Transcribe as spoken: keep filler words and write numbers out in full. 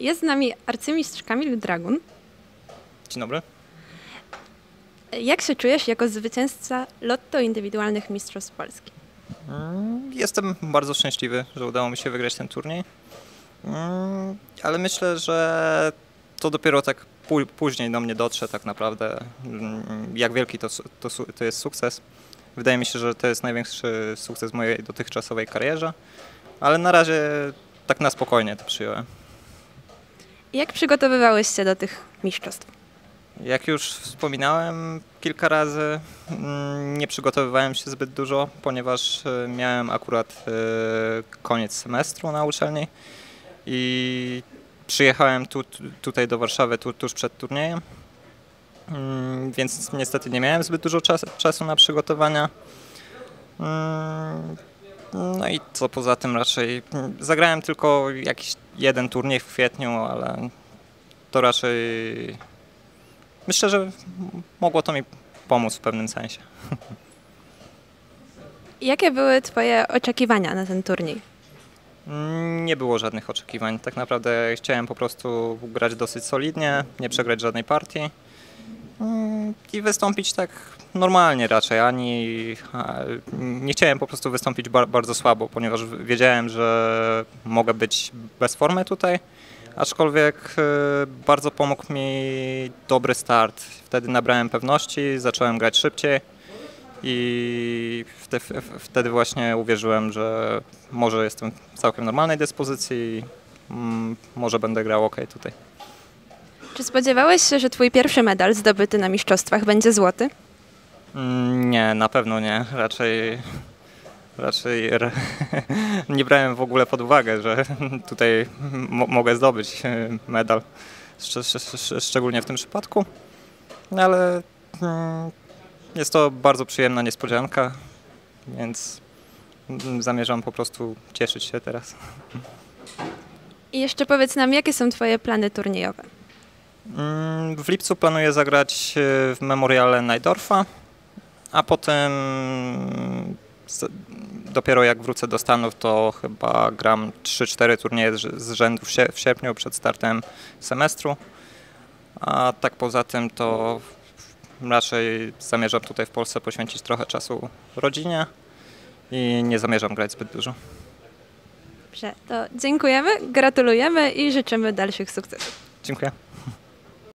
Jest z nami arcymistrz Kamil Dragun. Dzień dobry. Jak się czujesz jako zwycięzca Lotto Indywidualnych Mistrzostw Polski? Jestem bardzo szczęśliwy, że udało mi się wygrać ten turniej, ale myślę, że to dopiero tak później do mnie dotrze tak naprawdę, jak wielki to, to, to jest sukces. Wydaje mi się, że to jest największy sukces w mojej dotychczasowej karierze, ale na razie tak na spokojnie to przyjąłem. Jak przygotowywałeś się do tych mistrzostw? Jak już wspominałem kilka razy, nie przygotowywałem się zbyt dużo, ponieważ miałem akurat koniec semestru na uczelni i przyjechałem tu, tutaj do Warszawy tu, tuż przed turniejem, więc niestety nie miałem zbyt dużo czas, czasu na przygotowania. No i co poza tym raczej zagrałem tylko jakiś jeden turniej w kwietniu, ale to raczej myślę, że mogło to mi pomóc w pewnym sensie. Jakie były twoje oczekiwania na ten turniej? Nie było żadnych oczekiwań. Tak naprawdę chciałem po prostu grać dosyć solidnie, nie przegrać żadnej partii i wystąpić tak normalnie raczej. Ani nie chciałem po prostu wystąpić bardzo słabo, ponieważ wiedziałem, że mogę być bez formy tutaj, aczkolwiek bardzo pomógł mi dobry start. Wtedy nabrałem pewności, zacząłem grać szybciej i wtedy właśnie uwierzyłem, że może jestem w całkiem normalnej dyspozycji, może będę grał ok tutaj. Czy spodziewałeś się, że twój pierwszy medal zdobyty na mistrzostwach będzie złoty? Nie, na pewno nie. Raczej, raczej nie brałem w ogóle pod uwagę, że tutaj mo mogę zdobyć medal, szcz szcz szczególnie w tym przypadku, ale jest to bardzo przyjemna niespodzianka, więc zamierzam po prostu cieszyć się teraz. I jeszcze powiedz nam, jakie są twoje plany turniejowe? W lipcu planuję zagrać w Memoriale Najdorfa, a potem dopiero jak wrócę do Stanów, to chyba gram trzy cztery turnieje z rzędu w sierpniu przed startem semestru, a tak poza tym to raczej zamierzam tutaj w Polsce poświęcić trochę czasu rodzinie i nie zamierzam grać zbyt dużo. Dobrze, to dziękujemy, gratulujemy i życzymy dalszych sukcesów. Dziękuję.